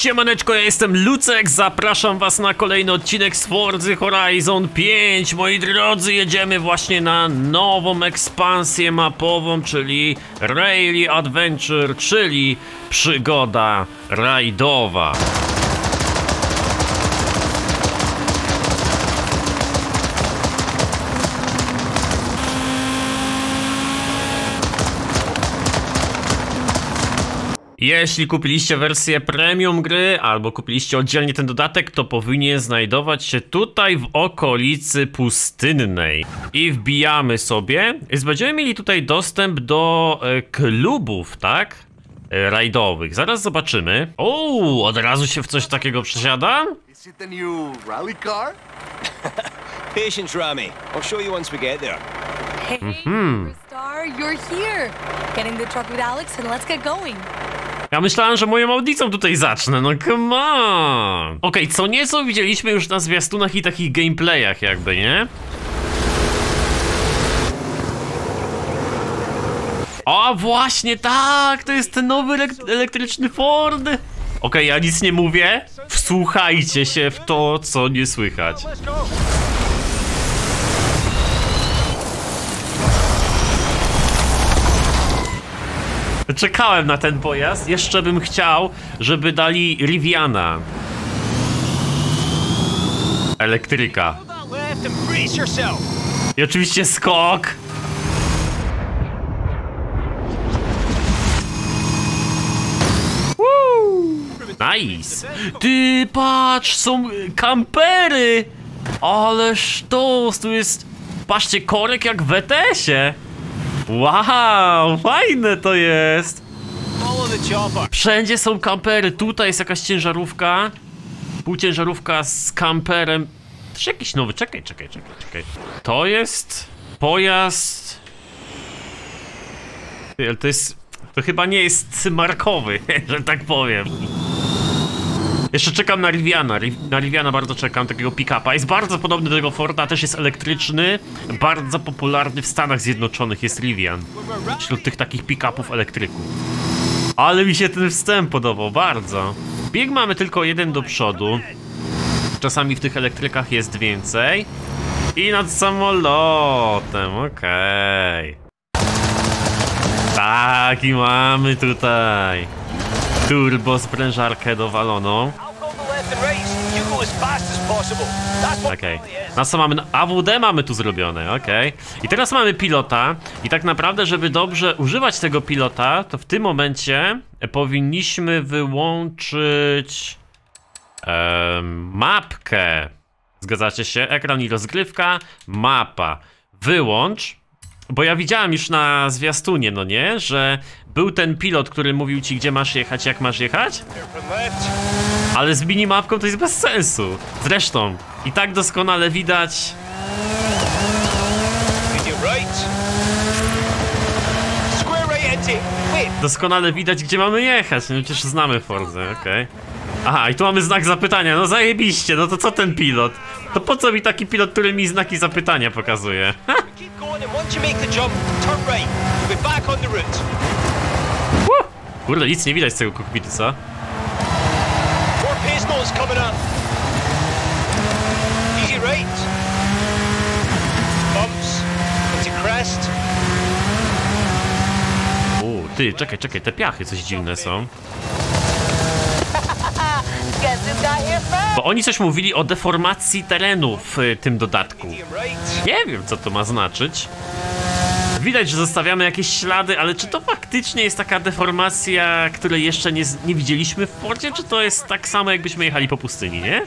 Siemaneczko, ja jestem Lucek, zapraszam was na kolejny odcinek z Forzy Horizon 5. Moi drodzy, jedziemy właśnie na nową ekspansję mapową, czyli Rally Adventure, czyli przygoda rajdowa. Jeśli kupiliście wersję premium gry, albo kupiliście oddzielnie ten dodatek, to powinien znajdować się tutaj w okolicy pustynnej. I wbijamy sobie, będziemy mieli tutaj dostęp do klubów, tak? Rajdowych, zaraz zobaczymy. O, od razu się w coś takiego przesiadam? Ja myślałem, że moją audicją tutaj zacznę, no come on! Okej, co nieco widzieliśmy już na zwiastunach i takich gameplayach jakby, nie? O, właśnie tak! To jest ten nowy elektryczny Ford! Okej, ja nic nie mówię. Wsłuchajcie się w to, co nie słychać. Czekałem na ten pojazd, jeszcze bym chciał, żeby dali Riviana. Elektryka. I oczywiście skok. Nice. Ty patrz, są kampery. Ale sztos, tu jest, patrzcie, korek jak w ETS-ie. Wow, fajne to jest! Wszędzie są kampery, tutaj jest jakaś ciężarówka. Półciężarówka z kamperem. Też jakiś nowy, czekaj. To jest pojazd... Ale to jest... to chyba nie jest markowy, że tak powiem. Jeszcze czekam na Riviana, bardzo czekam, takiego pick-upa. Jest bardzo podobny do tego Forda, też jest elektryczny. Bardzo popularny w Stanach Zjednoczonych jest Rivian, wśród tych takich pick-upów elektryków. Ale mi się ten wstęp podobał, bardzo. Bieg mamy tylko jeden do przodu. Czasami w tych elektrykach jest więcej. I nad samolotem, okej. Tak, i mamy tutaj turbo sprężarkę dowaloną. Okej. Na co mamy? AWD mamy tu zrobione, okej. I teraz mamy pilota. I tak naprawdę, żeby dobrze używać tego pilota, to w tym momencie powinniśmy wyłączyć mapkę. Zgadzacie się? Ekran i rozgrywka, mapa. Wyłącz. Bo ja widziałem już na zwiastunie, no nie? Że był ten pilot, który mówił ci, gdzie masz jechać, jak masz jechać. Ale z minimapką to jest bez sensu. Zresztą i tak doskonale widać. Doskonale widać, gdzie mamy jechać, no przecież znamy Forzę, okej. Aha, i tu mamy znak zapytania, no zajebiście, no to co ten pilot? To po co mi taki pilot, który mi znaki zapytania pokazuje? Kurde, nic nie widać z tego kokpitu, co? O, ty, czekaj, te piachy coś dziwne są. Bo oni coś mówili o deformacji terenu w tym dodatku. Nie wiem, co to ma znaczyć. Widać, że zostawiamy jakieś ślady, ale czy to faktycznie jest taka deformacja, której jeszcze nie widzieliśmy w Fordzie? Czy to jest tak samo, jakbyśmy jechali po pustyni, nie?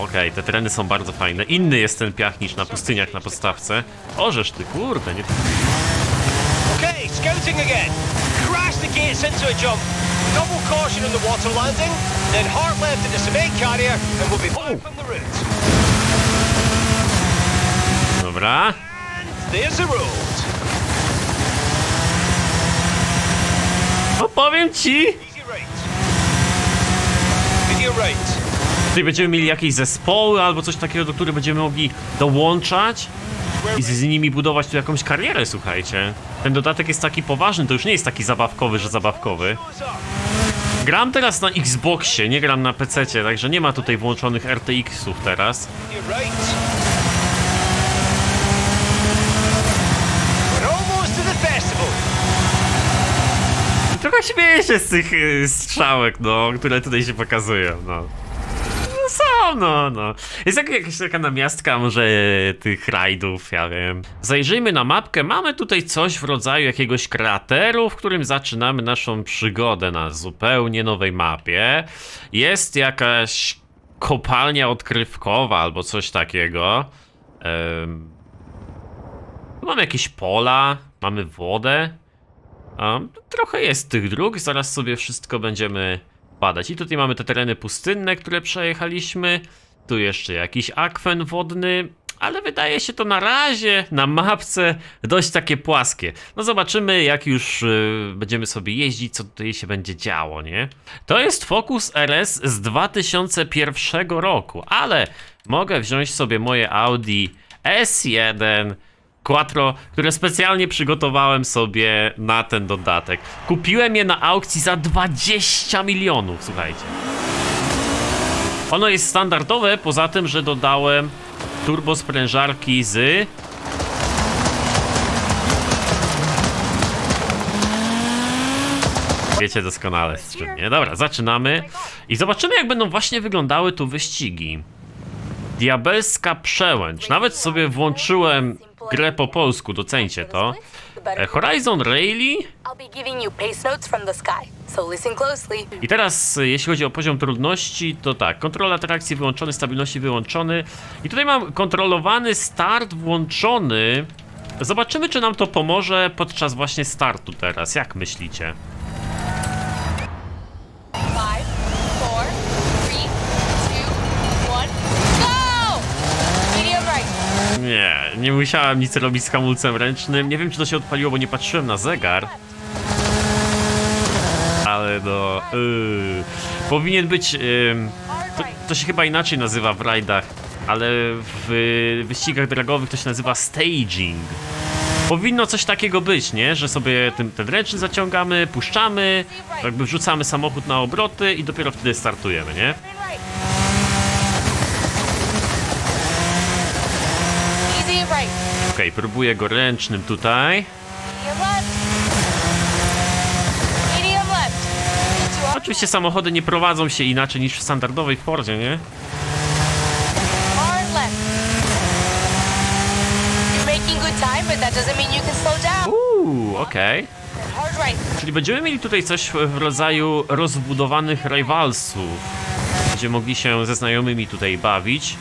Okej, te tereny są bardzo fajne. Inny jest ten piach niż na pustyniach na podstawce. Orzesz ty, kurde, nie... Okej, scouting again. Dobra. No powiem ci. Tutaj będziemy mieli jakieś zespoły albo coś takiego, do których będziemy mogli dołączać i z nimi budować tu jakąś karierę, słuchajcie. Ten dodatek jest taki poważny, to już nie jest taki zabawkowy, że zabawkowy. Gram teraz na Xboxie, nie gram na PC-cie, także nie ma tutaj włączonych RTX-ów teraz. Trochę śmieję się z tych strzałek, no, które tutaj się pokazują, no. No. Jest jakaś taka namiastka może tych rajdów, ja wiem. Zajrzyjmy na mapkę, mamy tutaj coś w rodzaju jakiegoś krateru, w którym zaczynamy naszą przygodę na zupełnie nowej mapie. Jest jakaś kopalnia odkrywkowa albo coś takiego. Tu mamy jakieś pola, mamy wodę. Trochę jest tych dróg, zaraz sobie wszystko będziemy badać. I tutaj mamy te tereny pustynne, które przejechaliśmy. Tu jeszcze jakiś akwen wodny, ale wydaje się to na razie na mapce dość takie płaskie. No zobaczymy, jak już będziemy sobie jeździć, co tutaj się będzie działo, nie? To jest Focus RS z 2001 roku, ale mogę wziąć sobie moje Audi S1 Quattro, które specjalnie przygotowałem sobie na ten dodatek. Kupiłem je na aukcji za 20 milionów, słuchajcie. Ono jest standardowe, poza tym, że dodałem turbosprężarki z... Wiecie doskonale z czym, nie? Dobra, zaczynamy i zobaczymy, jak będą właśnie wyglądały tu wyścigi. Diabelska przełęcz. Nawet sobie włączyłem grę po polsku, doceńcie to. Horizon Rally. I teraz, jeśli chodzi o poziom trudności, to tak. Kontrola trakcji wyłączony, stabilności wyłączony. I tutaj mam kontrolowany start włączony. Zobaczymy, czy nam to pomoże podczas właśnie startu teraz. Jak myślicie? Nie musiałem nic robić z hamulcem ręcznym. Nie wiem, czy to się odpaliło, bo nie patrzyłem na zegar. Ale no... Powinien być... To się chyba inaczej nazywa w rajdach, ale w wyścigach dragowych to się nazywa staging. Powinno coś takiego być, nie? Że sobie ten ręczny zaciągamy, puszczamy, jakby wrzucamy samochód na obroty i dopiero wtedy startujemy, nie? Okej, próbuję go ręcznym tutaj. Oczywiście samochody nie prowadzą się inaczej niż w standardowej Fordzie, nie? Okej. Czyli będziemy mieli tutaj coś w rodzaju rozbudowanych rivalsów. Gdzie mogli się ze znajomymi tutaj bawić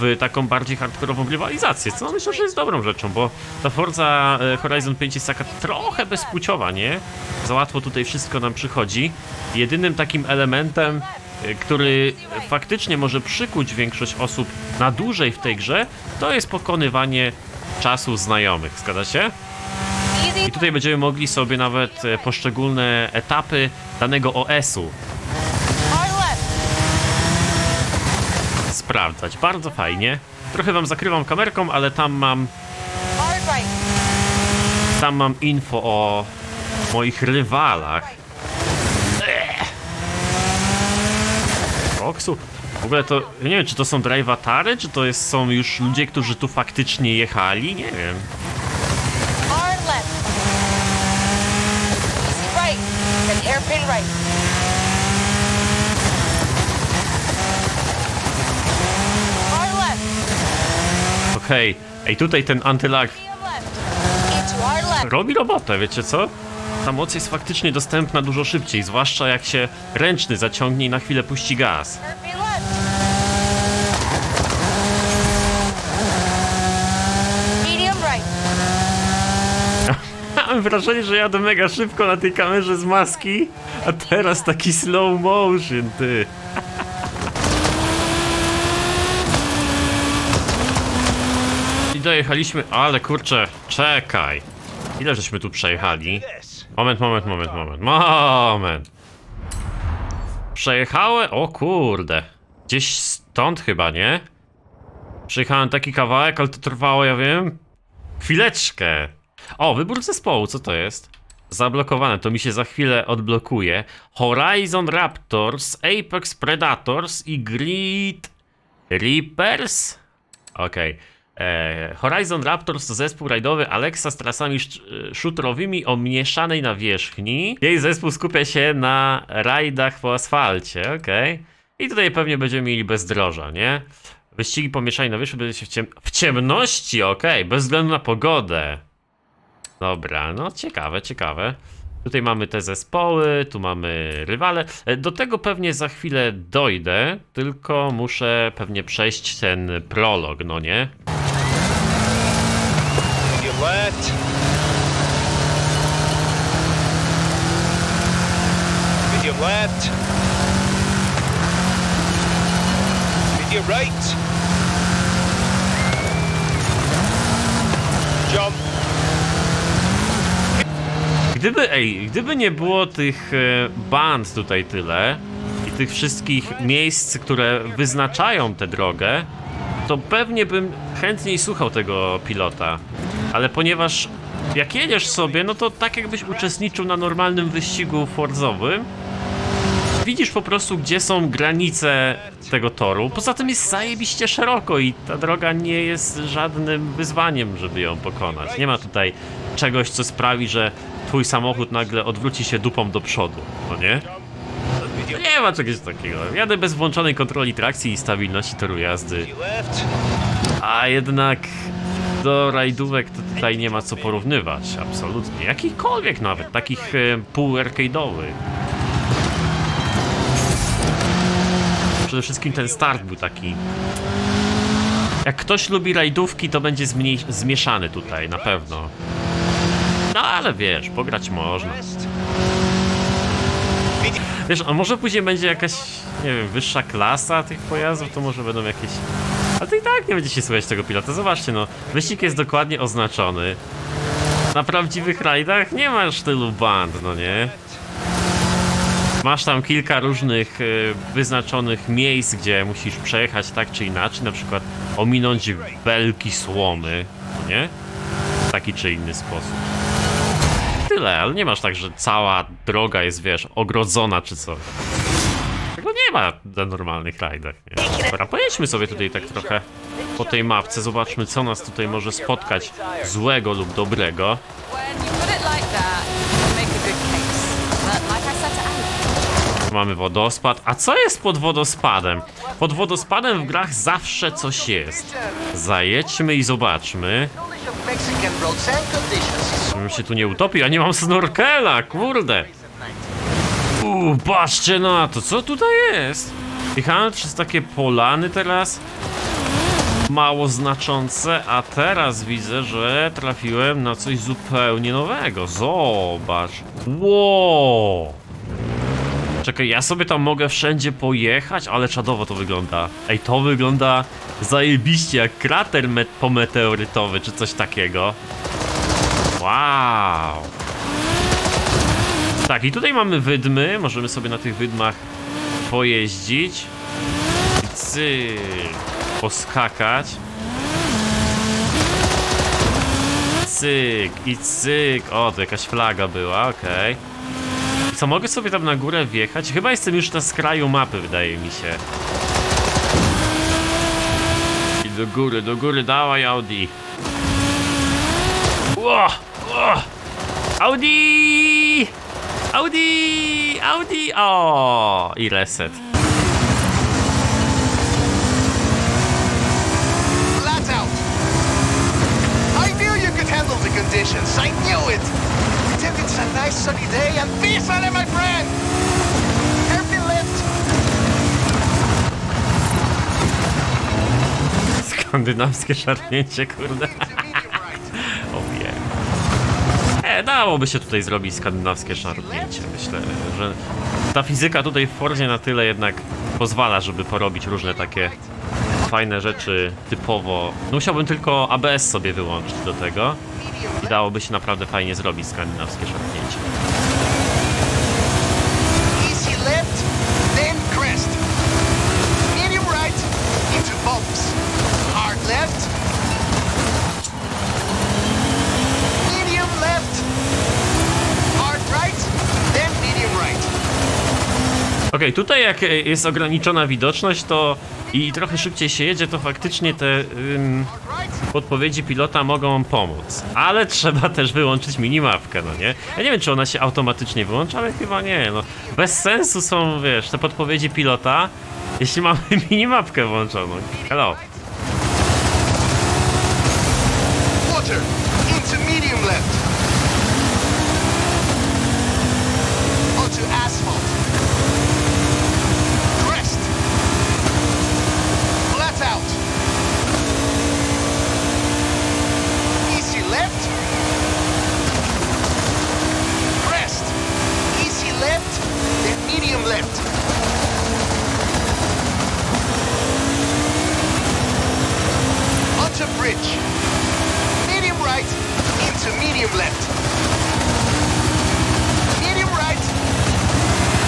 w taką bardziej hardkorową rywalizację, co myślę, że jest dobrą rzeczą, bo ta Forza Horizon 5 jest taka trochę bezpłciowa, nie? Za łatwo tutaj wszystko nam przychodzi. Jedynym takim elementem, który faktycznie może przykuć większość osób na dłużej w tej grze, to jest pokonywanie czasu znajomych, zgadza się? I tutaj będziemy mogli sobie nawet poszczególne etapy danego OS-u sprawdzać. Bardzo fajnie. Trochę wam zakrywam kamerką, ale tam mam info o moich rywalach. Koksu. W ogóle to, nie wiem, czy to są drive-atary, czy to są już ludzie, którzy tu faktycznie jechali, nie wiem. Hej, ej, tutaj ten antylag robi robotę, wiecie co? Ta moc jest faktycznie dostępna dużo szybciej, zwłaszcza jak się ręczny zaciągnie i na chwilę puści gaz. Mam wrażenie, że jadę mega szybko na tej kamerze z maski, a teraz taki slow motion, ty. I dojechaliśmy, ale kurczę, czekaj. Ile żeśmy tu przejechali? Moment. Przejechałem, o kurde. Gdzieś stąd chyba, nie? Przejechałem taki kawałek, ale to trwało, ja wiem, chwileczkę. O, wybór zespołu, co to jest? Zablokowane, to mi się za chwilę odblokuje. Horizon Raptors, Apex Predators i Great Reapers? Okej. Horizon Raptors to zespół rajdowy Alexa z trasami shooterowymi o mieszanej nawierzchni. Jej zespół skupia się na rajdach po asfalcie, okej. I tutaj pewnie będziemy mieli bezdroża, nie? Wyścigi po mieszanej nawierzchni będzie się w ciemności, okej, bez względu na pogodę. Dobra, no ciekawe, ciekawe. Tutaj mamy te zespoły, tu mamy rywale. Do tego pewnie za chwilę dojdę, tylko muszę pewnie przejść ten prolog, no nie? Left. Medium left. Medium right. Jump. Gdyby nie było tych band tutaj tyle i tych wszystkich miejsc, które wyznaczają tę drogę, to pewnie bym chętniej słuchał tego pilota. Ale ponieważ jak jedziesz sobie, no to tak jakbyś uczestniczył na normalnym wyścigu forzowym. Widzisz po prostu, gdzie są granice tego toru. Poza tym jest zajebiście szeroko i ta droga nie jest żadnym wyzwaniem, żeby ją pokonać. Nie ma tutaj czegoś, co sprawi, że twój samochód nagle odwróci się dupą do przodu, no nie? Nie ma czegoś takiego. Jadę bez włączonej kontroli trakcji i stabilności toru jazdy. A jednak do rajdówek to tutaj nie ma co porównywać, absolutnie. Jakichkolwiek nawet, takich pół-arcade'owych. Przede wszystkim ten start był taki. Jak ktoś lubi rajdówki, to będzie zmieszany tutaj, na pewno. No ale wiesz, pograć można. Wiesz, a może później będzie jakaś, nie wiem, wyższa klasa tych pojazdów, to może będą jakieś... Ale to i tak nie będziecie słyszeć tego pilota, zobaczcie no, wyścig jest dokładnie oznaczony. Na prawdziwych rajdach nie masz tylu band, no nie? Masz tam kilka różnych wyznaczonych miejsc, gdzie musisz przejechać tak czy inaczej, na przykład ominąć belki słomy, no nie? W taki czy inny sposób. Tyle, ale nie masz tak, że cała droga jest, wiesz, ogrodzona czy coś. Tego nie ma na normalnych rajdach, nie? Dobra, pojedźmy sobie tutaj tak trochę po tej mapce, zobaczmy co nas tutaj może spotkać złego lub dobrego. Mamy wodospad, a co jest pod wodospadem? Pod wodospadem w grach zawsze coś jest. Zajedźmy i zobaczmy. Żebym się tu nie utopił, a nie mam snorkela, kurde. Patrzcie na to, co tutaj jest? Jechałem przez takie polany teraz, mało znaczące, a teraz widzę, że trafiłem na coś zupełnie nowego. Zobacz. Wow. Czekaj, ja sobie tam mogę wszędzie pojechać, ale czadowo to wygląda. Ej, to wygląda zajebiście, jak krater pometeorytowy, czy coś takiego. Wow. Tak, i tutaj mamy wydmy, możemy sobie na tych wydmach pojeździć. Cyk, poskakać. Cyk i cyk, o to jakaś flaga była, okej. Co, mogę sobie tam na górę wjechać? Chyba jestem już na skraju mapy, wydaje mi się. I do góry, dawaj Audi. Ło, ło. Audi! Audi! Audi! O! I reset. Skandynawskie szarpnięcie, kurde. Dałoby się tutaj zrobić skandynawskie szarpnięcie, myślę, że ta fizyka tutaj w Forzie na tyle jednak pozwala, żeby porobić różne takie fajne rzeczy typowo. No musiałbym tylko ABS sobie wyłączyć do tego i dałoby się naprawdę fajnie zrobić skandynawskie szarpnięcie. Left. Okej, tutaj jak jest ograniczona widoczność, to i trochę szybciej się jedzie, to faktycznie te podpowiedzi pilota mogą pomóc. Ale trzeba też wyłączyć minimapkę, no nie? Ja nie wiem, czy ona się automatycznie wyłącza, ale chyba nie, no. Bez sensu są, wiesz, te podpowiedzi pilota, jeśli mamy minimapkę włączoną. Hello.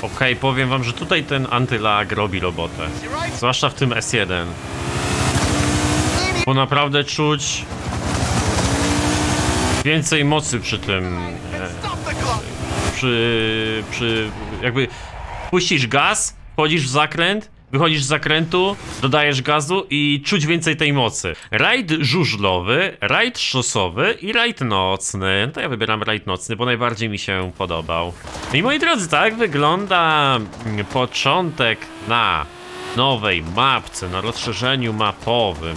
Okej, powiem wam, że tutaj ten antylag robi robotę. Zwłaszcza w tym S1. Bo naprawdę czuć więcej mocy przy tym. Jakby puścisz gaz, wchodzisz w zakręt, wychodzisz z zakrętu, dodajesz gazu i czuć więcej tej mocy. Rajd żużlowy, rajd szosowy i rajd nocny. No to ja wybieram rajd nocny, bo najbardziej mi się podobał. No i moi drodzy, tak wygląda początek na nowej mapce, na rozszerzeniu mapowym.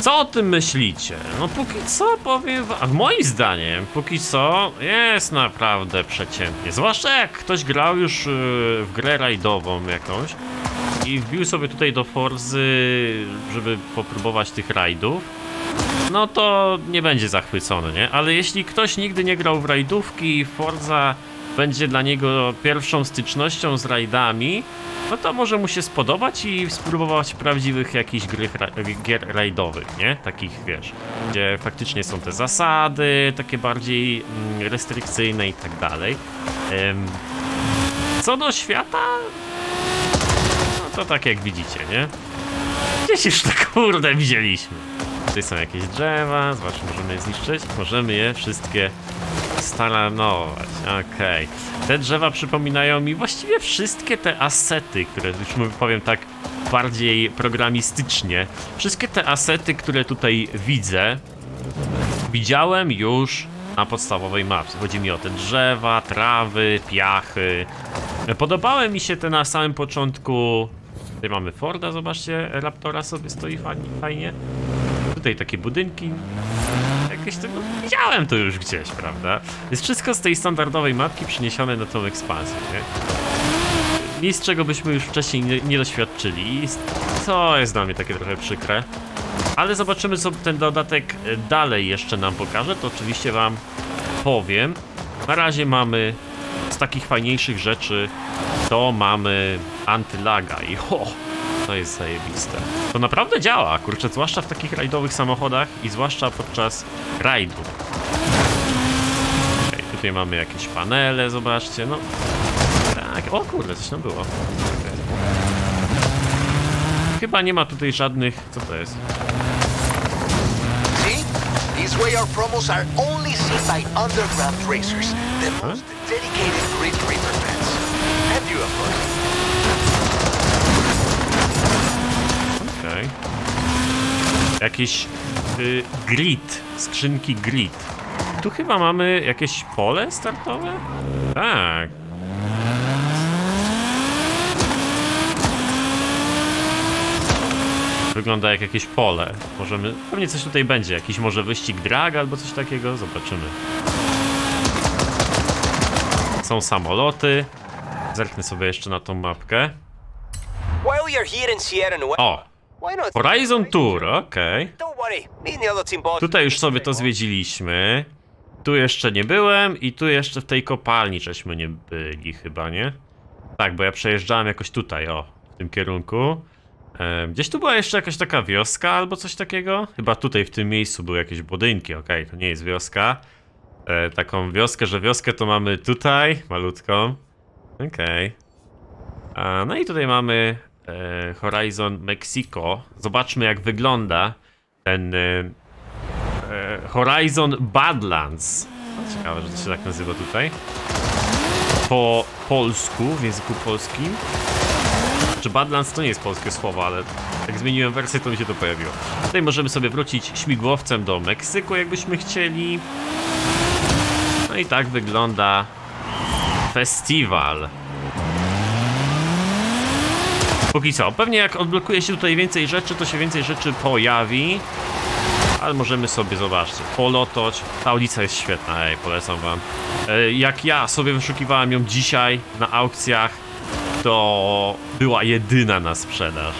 Co o tym myślicie? No póki co powiem wam, moim zdaniem, póki co jest naprawdę przeciętnie. Zwłaszcza jak ktoś grał już w grę rajdową jakąś i wbił sobie tutaj do Forzy, żeby popróbować tych rajdów, no to nie będzie zachwycony, nie? Ale jeśli ktoś nigdy nie grał w rajdówki i Forza będzie dla niego pierwszą stycznością z rajdami, no to może mu się spodobać i spróbować prawdziwych jakichś gier rajdowych, nie? Takich, wiesz, gdzie faktycznie są te zasady, takie bardziej restrykcyjne i tak dalej. Co do świata, no to tak jak widzicie, nie? Gdzieś już tak, kurde, widzieliśmy. Tutaj są jakieś drzewa, zobaczmy, możemy je zniszczyć, możemy je wszystkie stalanować, okej. Te drzewa przypominają mi właściwie wszystkie te asety, które, już powiem tak bardziej programistycznie, wszystkie te asety, które tutaj widzę, widziałem już na podstawowej mapce. Chodzi mi o te drzewa, trawy, piachy. Podobały mi się te na samym początku. Tutaj mamy Forda, zobaczcie, Raptora sobie stoi fajnie. Tutaj takie budynki. Jakieś tego widziałem to już gdzieś, prawda? Jest wszystko z tej standardowej mapki przyniesione na tą ekspansję, nie? Nic, czego byśmy już wcześniej nie doświadczyli. To jest dla mnie takie trochę przykre. Ale zobaczymy, co ten dodatek dalej jeszcze nam pokaże. To oczywiście wam powiem. Na razie mamy z takich fajniejszych rzeczy, to mamy antylaga i ho! To jest zajebiste. To naprawdę działa, kurczę, zwłaszcza w takich rajdowych samochodach i zwłaszcza podczas rajdu. Okej, tutaj mamy jakieś panele, zobaczcie, no. Tak, o kurde, coś tam było. Chyba nie ma tutaj żadnych... Co to jest? These way our promos are only seen by underground racers, the most dedicated Great Reaper fans. And you, of course. Okay. Jakieś grid, skrzynki grid. Tu chyba mamy jakieś pole startowe? Tak. Wygląda jak jakieś pole. Możemy... Pewnie coś tutaj będzie. Jakiś może wyścig drag albo coś takiego. Zobaczymy. Są samoloty. Zerknę sobie jeszcze na tą mapkę. O! Horizon Tour, okej. Tutaj już sobie to zwiedziliśmy. Tu jeszcze nie byłem i tu jeszcze w tej kopalni żeśmy nie byli chyba, nie? Tak, bo ja przejeżdżałem jakoś tutaj, o. W tym kierunku. Gdzieś tu była jeszcze jakaś taka wioska albo coś takiego? Chyba tutaj w tym miejscu były jakieś budynki, okej, to nie jest wioska. Taką wioskę, że wioskę to mamy tutaj, malutką. Okej. No i tutaj mamy Horizon Mexico. Zobaczmy, jak wygląda ten Horizon Badlands. Ciekawe, że to się tak nazywa tutaj. po polsku, w języku polskim. Znaczy Badlands to nie jest polskie słowo, ale jak zmieniłem wersję, to mi się to pojawiło. Tutaj możemy sobie wrócić śmigłowcem do Meksyku, jakbyśmy chcieli. No i tak wygląda festiwal. Póki co, pewnie jak odblokuje się tutaj więcej rzeczy, to się więcej rzeczy pojawi. Ale możemy sobie, zobaczcie, polotać. Ta ulica jest świetna, ej, polecam wam. Jak ja sobie wyszukiwałem ją dzisiaj na aukcjach, to była jedyna na sprzedaż.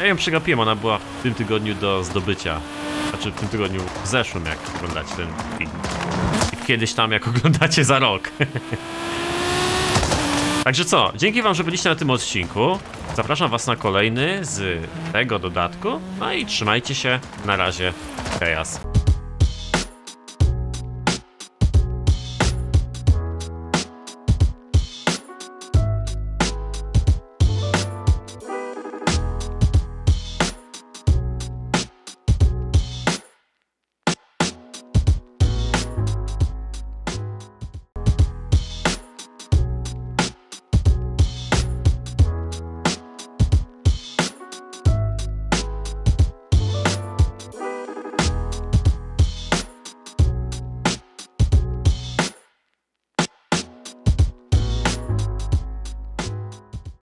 Ja ją przegapiłem, ona była w tym tygodniu do zdobycia. Znaczy w tym tygodniu, w zeszłym, jak oglądacie ten film. Kiedyś tam, jak oglądacie za rok. Także co, dzięki wam, że byliście na tym odcinku. Zapraszam was na kolejny z tego dodatku. No i trzymajcie się, na razie, hej.